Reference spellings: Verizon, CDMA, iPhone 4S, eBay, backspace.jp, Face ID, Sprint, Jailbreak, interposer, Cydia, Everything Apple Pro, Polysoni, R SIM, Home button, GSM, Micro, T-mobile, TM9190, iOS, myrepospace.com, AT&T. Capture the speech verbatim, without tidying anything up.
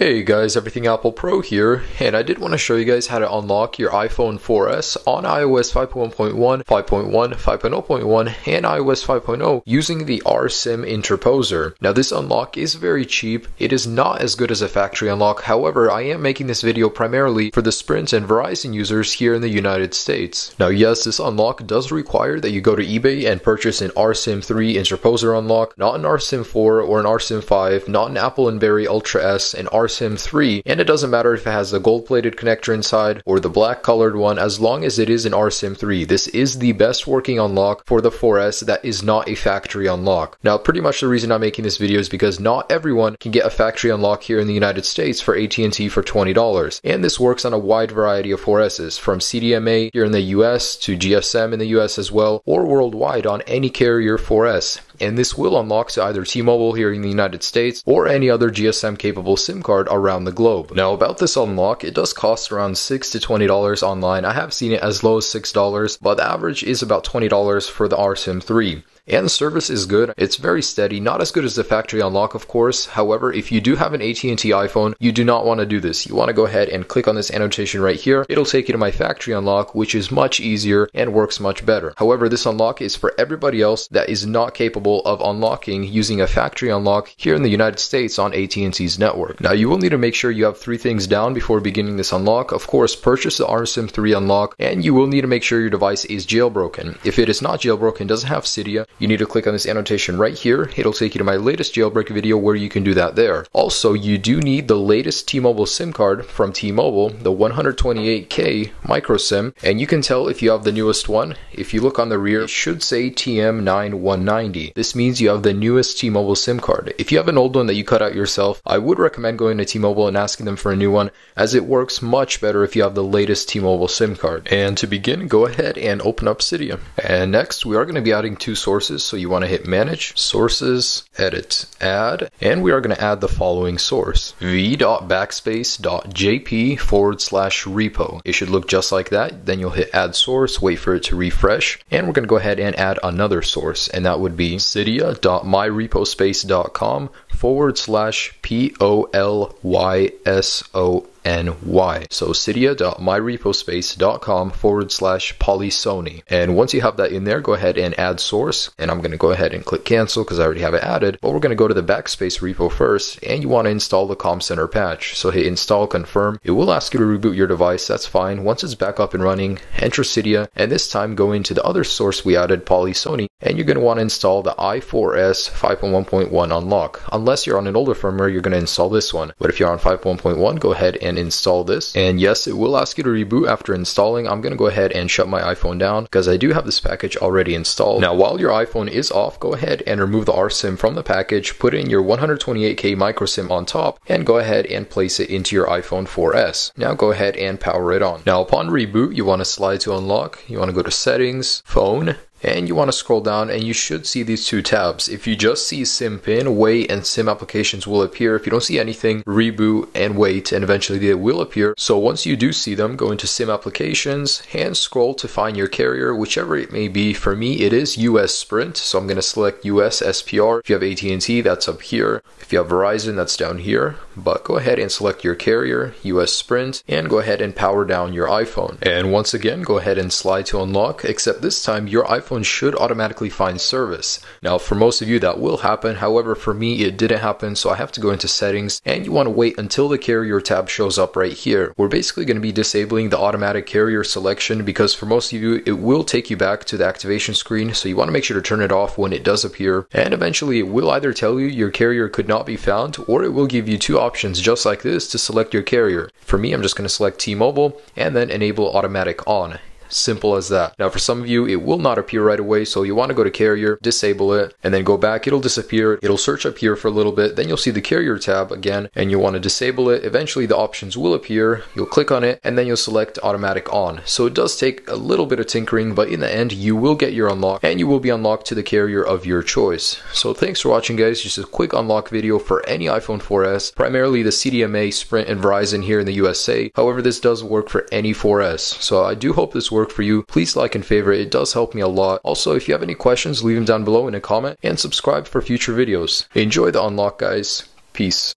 Hey guys, Everything Apple Pro here, and I did want to show you guys how to unlock your iPhone four S on iOS five point one point one, five point one, five point oh point one, and iOS five point oh using the R SIM interposer. Now this unlock is very cheap, it is not as good as a factory unlock, however I am making this video primarily for the Sprint and Verizon users here in the United States. Now yes, this unlock does require that you go to eBay and purchase an R SIM three interposer unlock, not an R SIM four or an R SIM five, not an Apple and Berry Ultra S, and R SIM three, and it doesn't matter if it has the gold-plated connector inside or the black colored one, as long as it is an R SIM three. This is the best working unlock for the four S that is not a factory unlock. Now pretty much the reason I'm making this video is because not everyone can get a factory unlock here in the United States for A T and T for twenty dollars, and this works on a wide variety of four S's, from C D M A here in the U S to G S M in the U S as well, or worldwide on any carrier four S, and this will unlock to either T-Mobile here in the United States or any other G S M capable SIM card card around the globe. Now about this unlock, it does cost around six to twenty dollars online. I have seen it as low as six dollars, but the average is about twenty dollars for the R SIM three. And the service is good, it's very steady, not as good as the factory unlock of course. However, if you do have an A T and T iPhone, you do not want to do this. You want to go ahead and click on this annotation right here. It'll take you to my factory unlock, which is much easier and works much better. However, this unlock is for everybody else that is not capable of unlocking using a factory unlock here in the United States on A T and T's network. Now you will need to make sure you have three things down before beginning this unlock. Of course, purchase the R SIM three unlock, and you will need to make sure your device is jailbroken. If it is not jailbroken, doesn't have Cydia, you need to click on this annotation right here. It'll take you to my latest jailbreak video where you can do that there. Also, you do need the latest T-Mobile SIM card from T-Mobile, the one twenty-eight K micro SIM, and you can tell if you have the newest one. If you look on the rear, it should say T M nine one nine zero. This means you have the newest T-Mobile SIM card. If you have an old one that you cut out yourself, I would recommend going to T-Mobile and asking them for a new one, as it works much better if you have the latest T-Mobile SIM card. And to begin, go ahead and open up Cydia. And next, we are going to be adding two sources. So you want to hit manage, sources, edit, add, and we are going to add the following source, v.backspace.jp forward slash repo. It should look just like that. Then you'll hit add source, wait for it to refresh, and we're going to go ahead and add another source, and that would be cydia.myrepospace.com forward slash P O L Y S O N. N Y. So cydia.myrepospace.com forward slash Polysoni. And once you have that in there, go ahead and add source. And I'm going to go ahead and click cancel because I already have it added. But we're going to go to the Backspace repo first. And you want to install the Comm Center patch. So hit install, confirm. It will ask you to reboot your device. That's fine. Once it's back up and running, enter Cydia. And this time go into the other source we added, Polysoni. And you're going to want to install the i four S five point one point one unlock. Unless you're on an older firmware, you're going to install this one. But if you're on five point one point one, go ahead and install this. And yes, it will ask you to reboot after installing. I'm going to go ahead and shut my iPhone down because I do have this package already installed. Now, while your iPhone is off, go ahead and remove the R SIM from the package, put in your one twenty-eight K micro SIM on top, and go ahead and place it into your iPhone four S. Now go ahead and power it on. Now, upon reboot, you want to slide to unlock. You want to go to settings, phone, and you want to scroll down and you should see these two tabs. If you just see SIM pin, wait, and SIM applications will appear. If you don't see anything, reboot and wait, and eventually they will appear. So once you do see them, go into SIM applications and scroll to find your carrier, whichever it may be. For me, it is U S Sprint, so I'm going to select U S S P R. If you have A T and T, that's up here. If you have Verizon, that's down here. But go ahead and select your carrier, U S Sprint, and go ahead and power down your iPhone. And once again, go ahead and slide to unlock, except this time your iPhone should automatically find service. Now for most of you that will happen, however for me it didn't happen, so I have to go into settings, and you want to wait until the carrier tab shows up right here. We're basically going to be disabling the automatic carrier selection because for most of you it will take you back to the activation screen, so you want to make sure to turn it off when it does appear. And eventually it will either tell you your carrier could not be found, or it will give you two options just like this to select your carrier. For me, I'm just going to select T-Mobile and then enable automatic on. Simple as that. Now for some of you, it will not appear right away, so you want to go to carrier, disable it, and then go back. It'll disappear. It'll search up here for a little bit. Then you'll see the carrier tab again, and you'll want to disable it. Eventually the options will appear. You'll click on it, and then you'll select automatic on. So it does take a little bit of tinkering, but in the end, you will get your unlock, and you will be unlocked to the carrier of your choice. So thanks for watching, guys. Just a quick unlock video for any iPhone four S, primarily the C D M A, Sprint, and Verizon here in the U S A. However, this does work for any four S. So I do hope this works work for you. Please like and favorite, it does help me a lot. Also, if you have any questions, leave them down below in a comment, and subscribe for future videos. Enjoy the unlock, guys. Peace.